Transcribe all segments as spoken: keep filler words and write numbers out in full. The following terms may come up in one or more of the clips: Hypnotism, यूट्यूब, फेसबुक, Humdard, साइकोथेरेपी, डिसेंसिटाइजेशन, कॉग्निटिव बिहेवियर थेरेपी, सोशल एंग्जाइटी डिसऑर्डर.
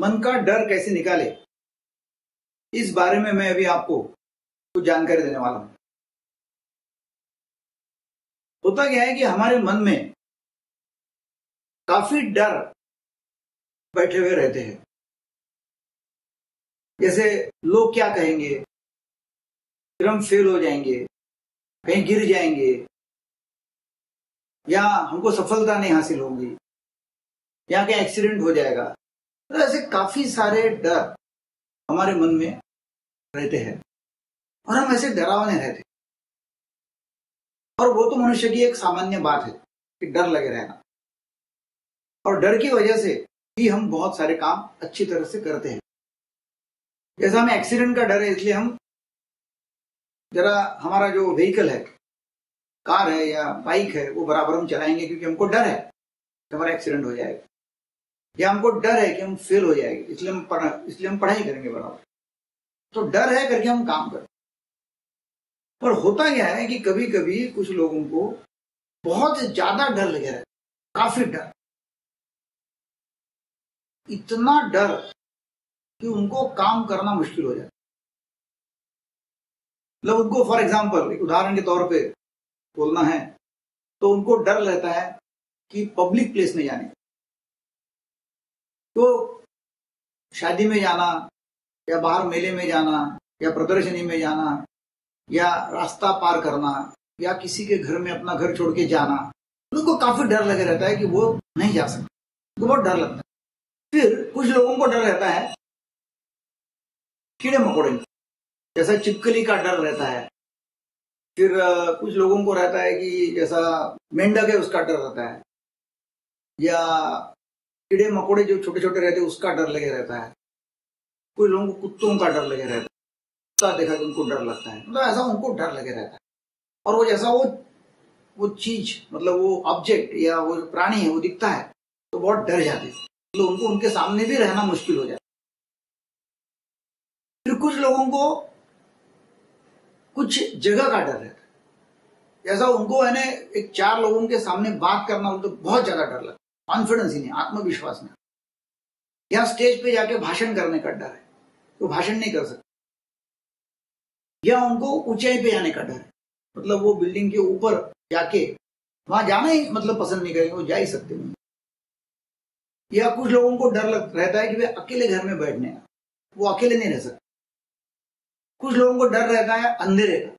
मन का डर कैसे निकाले, इस बारे में मैं अभी आपको कुछ जानकारी देने वाला हूं। होता क्या है कि हमारे मन में काफी डर बैठे हुए रहते हैं, जैसे लोग क्या कहेंगे, फिर हम फेल हो जाएंगे, कहीं गिर जाएंगे, या हमको सफलता नहीं हासिल होगी, या कहीं एक्सीडेंट हो जाएगा। तो ऐसे काफी सारे डर हमारे मन में रहते हैं और हम ऐसे डरावने रहते हैं। और वो तो मनुष्य की एक सामान्य बात है कि डर लगे रहना, और डर की वजह से ही हम बहुत सारे काम अच्छी तरह से करते हैं। जैसा हमें एक्सीडेंट का डर है, इसलिए हम जरा हमारा जो व्हीकल है, कार है या बाइक है, वो बराबर हम चलाएंगे क्योंकि हमको डर है कि हमारा एक्सीडेंट हो जाएगा, या हमको डर है कि हम फेल हो जाएंगे, इसलिए हम पढ़ा इसलिए हम पढ़ाई करेंगे बराबर। तो डर है करके हम काम करते। पर होता क्या है कि कभी कभी कुछ लोगों को बहुत ज्यादा डर लगे रहता है, काफी डर, इतना डर कि उनको काम करना मुश्किल हो जाता। मतलब उनको फॉर एग्जाम्पल एक उदाहरण के तौर पे बोलना है तो उनको डर रहता है कि पब्लिक प्लेस में जाने, तो शादी में जाना या बाहर मेले में जाना या प्रदर्शनी में जाना या रास्ता पार करना या किसी के घर में अपना घर छोड़ के जाना, उनको काफी डर लगे रहता है कि वो नहीं जा सकते, उनको बहुत डर लगता है। फिर कुछ लोगों को डर रहता है कीड़े मकोड़े, जैसा चिपकली का डर रहता है। फिर कुछ लोगों को रहता है कि जैसा मेंढक है उसका डर रहता है, या कीड़े मकोड़े जो छोटे छोटे रहते हैं उसका डर लगे रहता है। कुछ लोगों को कुत्तों का डर लगे रहता है, कुत्ता देखा कि उनको डर लगता है, मतलब ऐसा उनको डर लगे रहता है। और वो जैसा वो वो चीज मतलब वो ऑब्जेक्ट या वो प्राणी है वो दिखता है तो बहुत डर जाते हैं, तो उनको उनके सामने भी रहना मुश्किल हो जाता है। फिर कुछ लोगों को कुछ जगह का डर रहता है, जैसा उनको है ना एक चार लोगों के सामने बात करना उनको बहुत ज्यादा डर लगता है, कॉन्फिडेंस ही नहीं, आत्मविश्वास नहीं। या स्टेज पे जाके भाषण करने का डर है, वो भाषण नहीं कर सकते। या उनको ऊंचाई पे जाने का डर है, मतलब वो बिल्डिंग के ऊपर जाके वहां जाना ही मतलब पसंद नहीं करेंगे, वो जा ही सकते नहीं। या कुछ लोगों को डर रहता है कि वे अकेले घर में बैठने का, वो अकेले नहीं रह सकते। कुछ लोगों को डर रहता है अंधेरे का,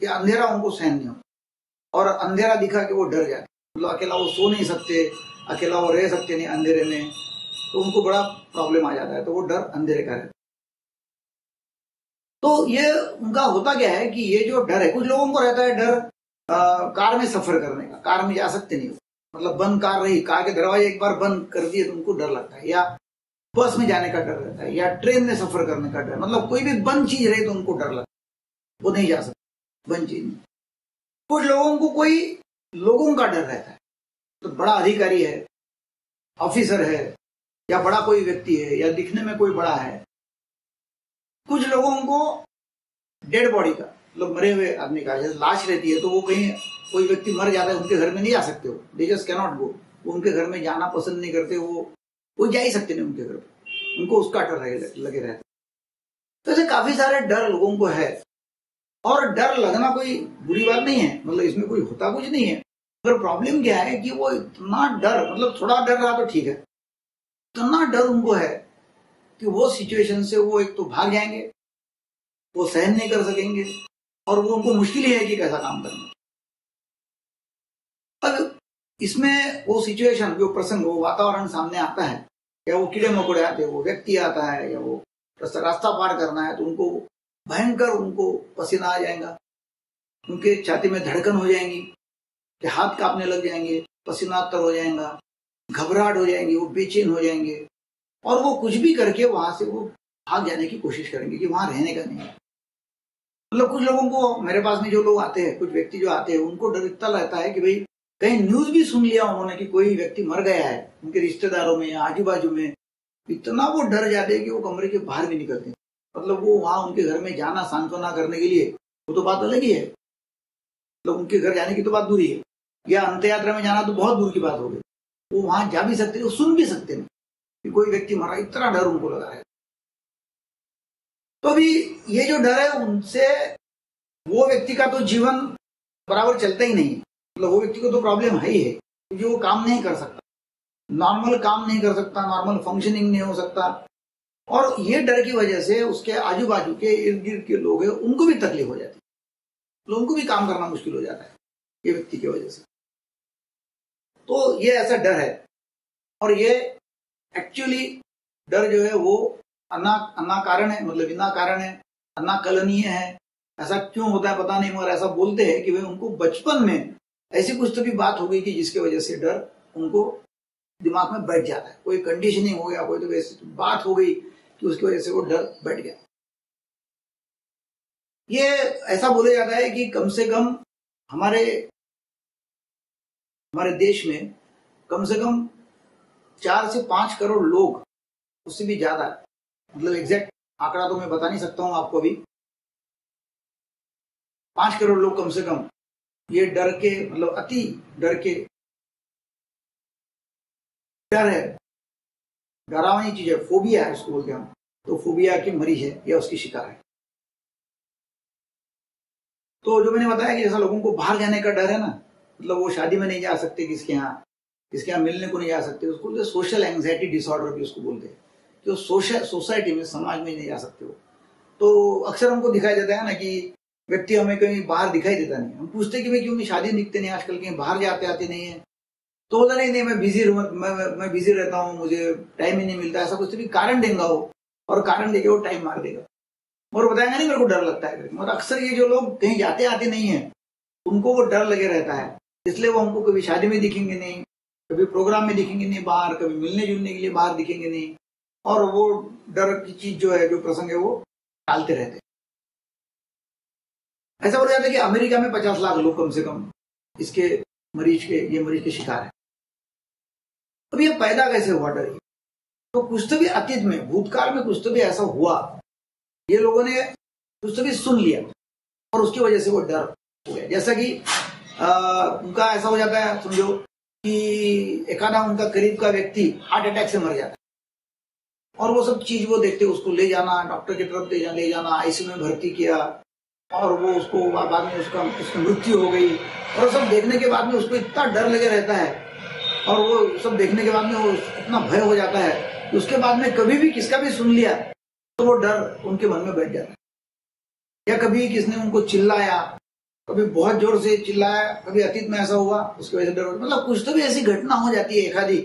कि अंधेरा उनको सहन नहीं होता, और अंधेरा दिखा कि वो डर जाते, मतलब अकेला वो सो नहीं सकते, अकेला वो रह सकते नहीं अंधेरे में, तो उनको बड़ा प्रॉब्लम आ जाता है, तो वो डर अंधेरे का रहता है। तो ये उनका होता क्या है कि ये जो डर है, कुछ लोगों को रहता है डर आ, कार में सफर करने का, कार में जा सकते नहीं, मतलब बंद कार रही, कार के दरवाजे एक बार बंद कर दिए तो उनको डर लगता है। या बस में जाने का डर रहता है, या ट्रेन में सफर करने का डर, मतलब कोई भी बंद चीज रही तो उनको डर लगता है, वो नहीं जा सकते बंद चीज में। कुछ लोगों को कोई लोगों का डर रहता है, तो बड़ा अधिकारी है, ऑफिसर है, या बड़ा कोई व्यक्ति है, या दिखने में कोई बड़ा है। कुछ लोगों को डेड बॉडी का, मतलब मरे हुए आदमी का, जैसे लाश रहती है तो वो कहीं कोई व्यक्ति मर जाता है उनके घर में नहीं जा सकते हो, दे जस्ट कैनॉट गो, वो उनके घर में जाना पसंद नहीं करते, वो वो जा ही सकते नहीं उनके घर पर, उनको उसका डर लगे रहता है। तो ऐसे काफी सारे डर लोगों को है, और डर लगना कोई बुरी बात नहीं है, मतलब इसमें कोई होता कुछ नहीं है। पर प्रॉब्लम क्या है कि वो इतना डर, मतलब थोड़ा डर रहा तो ठीक है, इतना डर उनको है कि वो सिचुएशन से वो एक तो भाग जाएंगे, वो सहन नहीं कर सकेंगे, और वो उनको मुश्किल ही है कि कैसा काम करना। इसमें वो सिचुएशन, जो प्रसंग, वो वातावरण सामने आता है, या वो कीड़े मकोड़े आते हैं, वो व्यक्ति आता है, या वो रास्ता पार करना है, तो उनको भयंकर उनको पसीना आ जाएगा, उनके छाती में धड़कन हो जाएंगी, कि हाथ कांपने लग जाएंगे, पसीना तर हो जाएगा, घबराहट हो जाएंगी, वो बेचैन हो जाएंगे, और वो कुछ भी करके वहां से वो भाग जाने की कोशिश करेंगे कि वहां रहने का नहीं है। मतलब कुछ लोगों को, मेरे पास में जो लोग आते हैं, कुछ व्यक्ति जो आते हैं, उनको डर इतना रहता है कि भाई कहीं न्यूज भी सुन लिया उन्होंने कि कोई व्यक्ति मर गया है उनके रिश्तेदारों में या आजू बाजू में, इतना वो डर जाते हैं कि वो कमरे के बाहर भी निकलते हैं। मतलब वो वहां उनके घर में जाना सांत्वना करने के लिए, वो तो बात अलग ही है, मतलब उनके घर जाने की तो बात दूरी है, या अंत यात्रा में जाना तो बहुत दूर की बात हो गई, वो वहां जा भी सकते, वो सुन भी सकते हैं कि कोई व्यक्ति मरा, इतना डर उनको लगा है। तो भी ये जो डर है उनसे वो व्यक्ति का तो जीवन बराबर चलता ही नहीं, मतलब वो व्यक्ति को तो प्रॉब्लम है ही है, क्योंकि वो काम नहीं कर सकता, नॉर्मल काम नहीं कर सकता, नॉर्मल फंक्शनिंग नहीं हो सकता। और ये डर की वजह से उसके आजू बाजू के इर्द गिर्द के लोग हैं उनको भी तकलीफ हो जाती है, लोगों को भी काम करना मुश्किल हो जाता है ये व्यक्ति की वजह से। तो ये ऐसा डर है, और ये एक्चुअली डर जो है वो अन्ना अन्ना कारण है, मतलब बिना कारण है, अन्ना कलनीय है। ऐसा क्यों होता है पता नहीं, मगर ऐसा बोलते हैं कि भाई उनको बचपन में ऐसी कुछ तो भी बात हो गई कि जिसके वजह से डर उनको दिमाग में बैठ जाता है, कोई कंडीशनिंग हो गया, कोई तो ऐसी बात हो गई कि उसकी वजह से वो डर बैठ गया। ये ऐसा बोला जाता है कि कम से कम हमारे हमारे देश में कम से कम चार से पांच करोड़ लोग, उससे भी ज्यादा, मतलब एग्जैक्ट आंकड़ा तो मैं बता नहीं सकता हूं आपको, भी पांच करोड़ लोग कम से कम ये डर के, मतलब अति डर के, डर है, डरावनी चीज है, फोबिया है उसको बोलते हम, तो फोबिया की मरीज है या उसकी शिकार है। तो जो मैंने बताया कि जैसा लोगों को बाहर जाने का डर है ना, मतलब वो शादी में नहीं जा सकते, किसके यहाँ किसके यहाँ मिलने को नहीं जा सकते, उसको सोशल एंग्जाइटी डिसऑर्डर भी उसको बोलते हैं, जो सोशल सोसाइटी में, समाज में नहीं जा सकते हो। तो अक्सर हमको दिखाई देता है ना कि व्यक्ति हमें कहीं बाहर दिखाई देता नहीं, हम पूछते कि भाई क्यों शादी निकते नहीं आजकल, कहीं बाहर जाते आते नहीं है, तो होता नहीं नहीं मैं बिजी रहूँ, मैं, मैं मैं बिजी रहता हूँ, मुझे टाइम ही नहीं मिलता, ऐसा कुछ भी कारण देगा वो, और कारण देके वो टाइम मार देगा और बताएगा नहीं मेरे को डर लगता है। मगर अक्सर ये जो लोग कहीं जाते आते नहीं है उनको वो डर लगे रहता है, इसलिए वो हमको कभी शादी में दिखेंगे नहीं, कभी प्रोग्राम में दिखेंगे नहीं बाहर, कभी मिलने जुलने के लिए बाहर दिखेंगे नहीं, और वो डर की चीज जो है, जो प्रसंग है, वो टालते रहते। ऐसा बोला जाता है कि अमेरिका में पचास लाख लोग कम से कम इसके मरीज के ये मरीज के शिकार है। अब ये पैदा कैसे हुआ डर? तो कुछ तो भी अतीत में, भूतकाल में कुछ तो भी ऐसा हुआ, ये लोगों ने कुछ तो भी सुन लिया और उसकी वजह से वो डर हो गया। जैसा कि आ, उनका ऐसा हो जाता है, समझो कि एकादा उनका करीब का व्यक्ति हार्ट अटैक से मर जाता है, और वो सब चीज वो देखते, उसको ले जाना डॉक्टर की तरफ, ले जाना ले जाना आईसीयू में भर्ती किया, और वो उसको बाद में उसका उसकी मृत्यु हो गई, और सब देखने के बाद में उसको इतना डर लगे रहता है, और वो सब देखने के बाद में वो इतना भय हो जाता है कि उसके बाद में कभी भी किसका भी सुन लिया तो वो डर उनके मन में बैठ जाता है। या कभी किसने उनको चिल्लाया, कभी बहुत जोर से चिल्लाया, कभी अतीत में ऐसा हुआ, उसकी वजह से डर, मतलब कुछ तो भी ऐसी घटना हो जाती है एखादी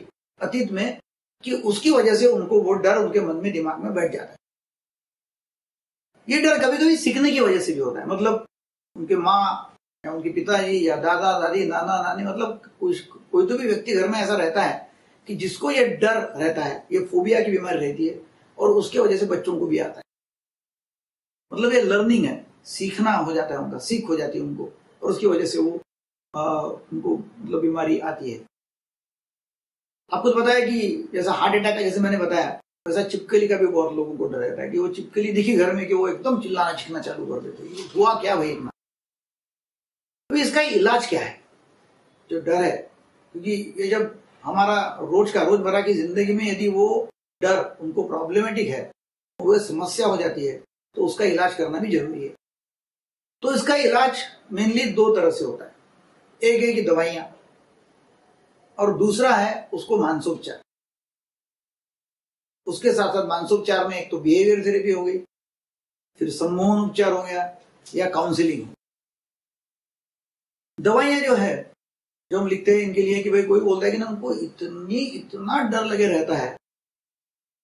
अतीत में कि उसकी वजह से उनको वो डर उनके मन में, दिमाग में बैठ जाता है। ये डर कभी कभी सीखने की वजह से भी होता है, मतलब उनके माँ या उनके पिताजी या दादा दादी, नाना नानी, मतलब कोई तो भी व्यक्ति घर में ऐसा रहता है कि जिसको ये डर रहता है, ये फोबिया की बीमारी रहती है, और उसके वजह से बच्चों को भी आता है। मतलब ये लर्निंग है, सीखना हो जाता है उनका, सीख हो जाती है उनको, और उसकी वजह से वो आ, उनको मतलब बीमारी आती है। आपको तो पता है कि जैसा हार्ट अटैक है, जैसे मैंने बताया, वैसा छिपकली का भी बहुत लोगों को डर रहता है कि वो छिपकली दिखी घर में कि वो एकदम चिल्लाना चीखना चालू कर देते हैं, हुआ क्या भाई इतना। तो इसका इलाज क्या है जो डर है? क्योंकि ये जब हमारा रोज का रोजमर्रा की जिंदगी में यदि वो डर उनको प्रॉब्लमेटिक है, वो समस्या हो जाती है, तो उसका इलाज करना भी जरूरी है। तो इसका इलाज मेनली दो तरह से होता है, एक है कि दवाइयां, और दूसरा है उसको मानसोपचार। उसके साथ साथ मानसोपचार में एक तो बिहेवियर थेरेपी हो गई, फिर सम्मोहन उपचार हो गया, या काउंसलिंग। दवाइयां जो है जो हम लिखते हैं इनके लिए कि भाई कोई बोलता है कि ना उनको इतनी इतना डर लगे रहता है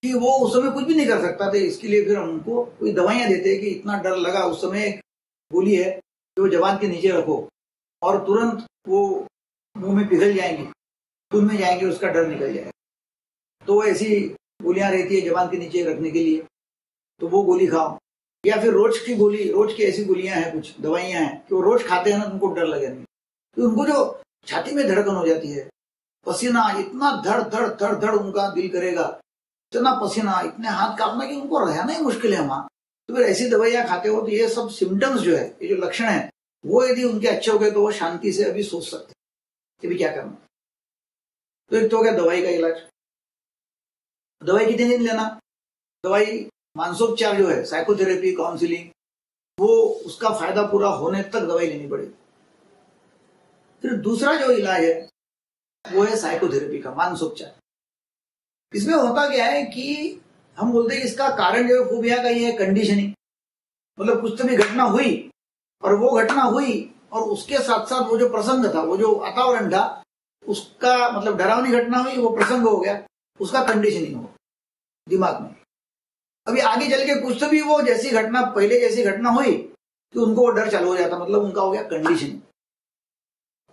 कि वो उस समय कुछ भी नहीं कर सकता था, इसके लिए फिर हम उनको कोई दवाइयां देते हैं कि इतना डर लगा, उस समय गोली है जो जवान के नीचे रखो और तुरंत वो मुंह में पिघल जाएंगी, खून में जाएंगे, उसका डर निकल जाएगा। तो ऐसी गोलियां रहती है जवान के नीचे रखने के लिए, तो वो गोली खाओ, या फिर रोज की गोली, रोज की ऐसी गोलियां हैं, कुछ दवाइयां हैं कि वो रोज खाते हैं ना, उनको डर लगे नहीं, तो उनको जो छाती में धड़कन हो जाती है, पसीना, इतना धड़ धड़ धड़ धड़ उनका दिल करेगा, इतना पसीना, इतने हाथ कांपना कि उनको रहना ही मुश्किल है वहां। तो फिर ऐसी दवाइयां खाते हो तो ये सब सिम्टम्स जो है, ये जो लक्षण है, वो यदि उनके अच्छे हो गए तो वो शांति से अभी सोच सकते हैं कि भी क्या करना। तो एक तो हो गया दवाई का इलाज। दवाई कितने दिन लेना, दवाई मानसोपचार जो है साइकोथेरेपी काउंसिलिंग वो उसका फायदा पूरा होने तक दवाई लेनी पड़ेगी। फिर दूसरा जो इलाज है वो है साइकोथेरेपी का मानसोपचार। इसमें होता क्या है कि हम बोलते हैं इसका कारण जो है फोबिया का ये है कंडीशनिंग, मतलब कुछ तो भी घटना हुई और वो घटना हुई और उसके साथ साथ वो जो प्रसंग था वो जो वातावरण था उसका मतलब डरावनी घटना हुई वो प्रसंग हो गया, उसका कंडीशनिंग हो दिमाग में। अभी आगे चल के कुछ तो भी वो जैसी घटना पहले जैसी घटना हुई तो उनको वो डर चालू हो जाता, मतलब उनका हो गया कंडीशनिंग।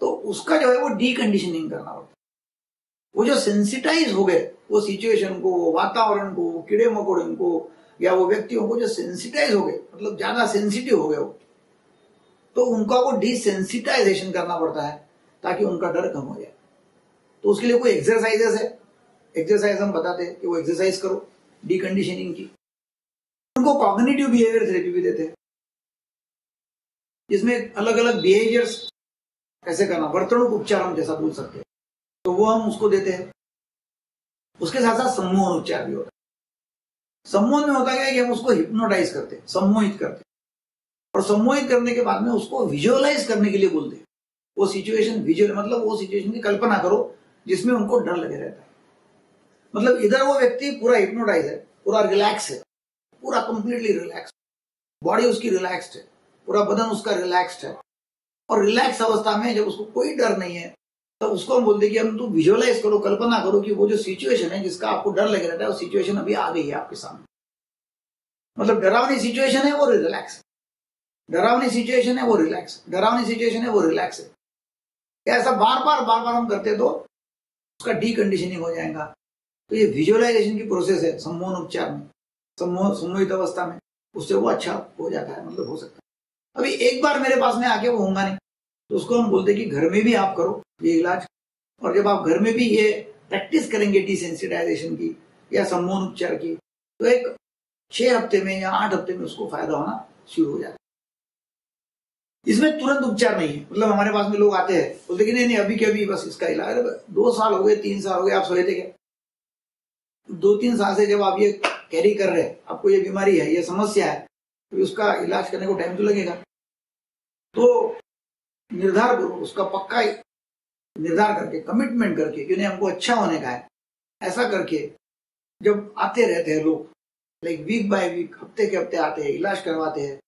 तो उसका जो है वो डीकंडीशनिंग करना होता, वो जो सेंसिटाइज हो गए वो सिचुएशन को वो वातावरण को कीड़े मकोड़े को या वो व्यक्तियों को जो सेंसिटाइज हो गए मतलब ज्यादा सेंसिटिव हो गए वो, तो उनका वो डिसेंसिटाइजेशन करना पड़ता है ताकि उनका डर कम हो जाए। तो उसके लिए कोई एक्सरसाइजेस है, एक्सरसाइज हम बताते हैं कि वो एक्सरसाइज करो डीकंडीशनिंग की। उनको कॉग्निटिव बिहेवियर थेरेपी भी देते हैं जिसमें अलग अलग बिहेवियर्स कैसे करना, वर्तणुक उपचार हम जैसा बोल सकते हैं तो वो हम उसको देते हैं। उसके साथ साथ सम्मोहन उपचार भी होता है। सम्मोहन में होता है कि हम उसको हिप्नोटाइज करते हैं, सम्मोहित करते हैं और सम्मोहित करने के बाद में उसको विजुअलाइज करने के लिए बोलते हैं। वो सिचुएशन विजुअल मतलब वो सिचुएशन की कल्पना करो जिसमें उनको डर लगे रहता है, मतलब इधर वो व्यक्ति पूरा हिप्नोटाइज है, पूरा रिलैक्स है, पूरा कंप्लीटली रिलैक्स, बॉडी उसकी रिलैक्स्ड है, पूरा बदन उसका रिलैक्स्ड है और रिलैक्स अवस्था में जब उसको कोई डर नहीं है तो उसको हम बोलते कि हम तुम विजुअलाइज करो, कल्पना करो कि वो जो सिचुएशन है जिसका आपको डर लग रहा है वो सिचुएशन अभी आ गई है आपके सामने, मतलब डरावनी सिचुएशन है वो रिलैक्स, डरावनी सिचुएशन है वो रिलैक्स, डरावनी सिचुएशन है वो रिलैक्स है। ऐसा बार बार बार बार हम करते तो उसका डीकंडीशनिंग हो जाएगा। तो ये विजुअलाइजेशन की प्रोसेस है सम्मोहन उपचार में, सम्मोहित अवस्था में, उससे वो अच्छा हो जाता है, मतलब हो सकता है। अभी एक बार मेरे पास में आके वो होगा नहीं तो उसको हम बोलते हैं कि घर में भी आप करो ये इलाज, और जब आप घर में भी ये प्रैक्टिस करेंगे डिसेंसिटाइजेशन की या सम्मोहन उपचार की तो एक छः हफ्ते में या आठ हफ्ते में उसको फायदा होना शुरू हो जाता है। इसमें तुरंत उपचार नहीं है, मतलब हमारे पास में लोग आते हैं बोलते कि नहीं नहीं अभी के अभी बस इसका इलाज, दो साल हो गए तीन साल हो गए आप सोए थे क्या, दो तीन साल से जब आप ये कैरी कर रहे हैं आपको ये बीमारी है ये समस्या है तो उसका इलाज करने को टाइम तो लगेगा। तो निर्धार करो, उसका पक्का निर्धार करके कमिटमेंट करके कि नहीं हमको अच्छा होने का है, ऐसा करके जब आते रहते हैं लोग लाइक वीक बाय वीक हफ्ते के हफ्ते आते हैं इलाज करवाते हैं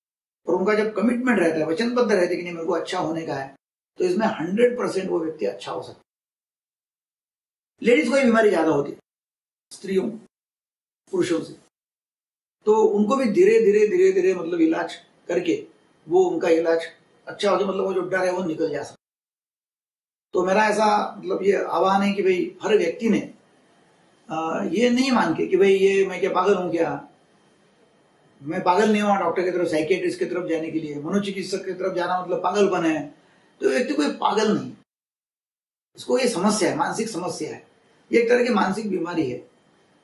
और उनका जब कमिटमेंट रहता है वचनबद्ध रहता है कि नहीं मेरे को अच्छा होने का है तो इसमें हंड्रेड परसेंट वो व्यक्ति अच्छा हो सकता है। लेडीज को ही बीमारी ज्यादा होती है स्त्रियों पुरुषों से, तो उनको भी धीरे धीरे धीरे धीरे मतलब इलाज करके वो उनका इलाज अच्छा हो जाए, मतलब वो जो डर है वो निकल जा सकता। तो मेरा ऐसा मतलब ये आह्वान है कि भाई हर व्यक्ति ने आ, ये नहीं मान के कि भाई ये मैं क्या पागल हूँ क्या, मैं पागल नहीं हुआ डॉक्टर की तरफ साइकेट्रिस्ट की तरफ जाने के लिए, मनोचिकित्सक की तरफ जाना मतलब पागलपन है। तो व्यक्ति कोई पागल नहीं, इसको ये समस्या है, मानसिक समस्या है, ये एक तरह की मानसिक बीमारी है।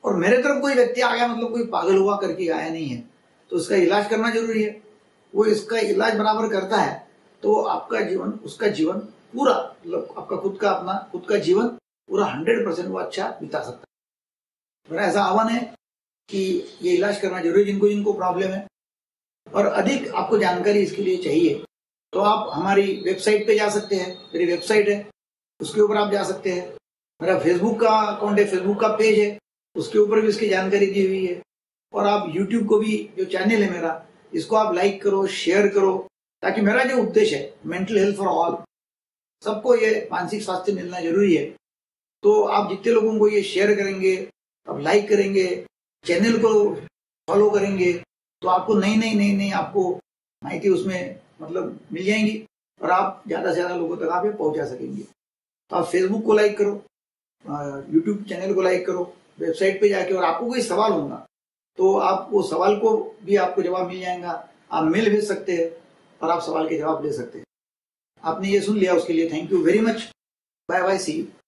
और मेरे तरफ कोई व्यक्ति आ गया मतलब कोई पागल हुआ करके आया नहीं है, तो उसका इलाज करना जरूरी है। वो इसका इलाज बराबर करता है तो आपका जीवन उसका जीवन पूरा मतलब आपका खुद का अपना खुद का जीवन पूरा हंड्रेड परसेंट वो अच्छा बिता सकता है। मेरा ऐसा आह्वान है कि ये इलाज करना जरूरी जिनको जिनको प्रॉब्लम है। और अधिक आपको जानकारी इसके लिए चाहिए तो आप हमारी वेबसाइट पे जा सकते हैं, मेरी वेबसाइट है उसके ऊपर आप जा सकते हैं, मेरा फेसबुक का अकाउंट है फेसबुक का पेज है उसके ऊपर भी इसकी जानकारी दी हुई है। और आप यूट्यूब को भी जो चैनल है मेरा इसको आप लाइक करो शेयर करो ताकि मेरा जो उद्देश्य है मेंटल हेल्थ फॉर ऑल, सबको ये मानसिक स्वास्थ्य मिलना जरूरी है। तो आप जितने लोगों को ये शेयर करेंगे आप लाइक करेंगे चैनल को फॉलो करेंगे तो आपको नई नई नई नई आपको माहिती उसमें मतलब मिल जाएंगी और आप ज़्यादा से ज़्यादा लोगों तक आप ये पहुँचा सकेंगे। तो आप फेसबुक को लाइक करो, यूट्यूब चैनल को लाइक करो, वेबसाइट पे जाके, और आपको कोई सवाल होगा तो आप वो सवाल को भी आपको जवाब मिल जाएगा, आप मेल भेज सकते हैं और आप सवाल के जवाब ले सकते हैं। आपने ये सुन लिया उसके लिए thank you very much, bye bye, see you.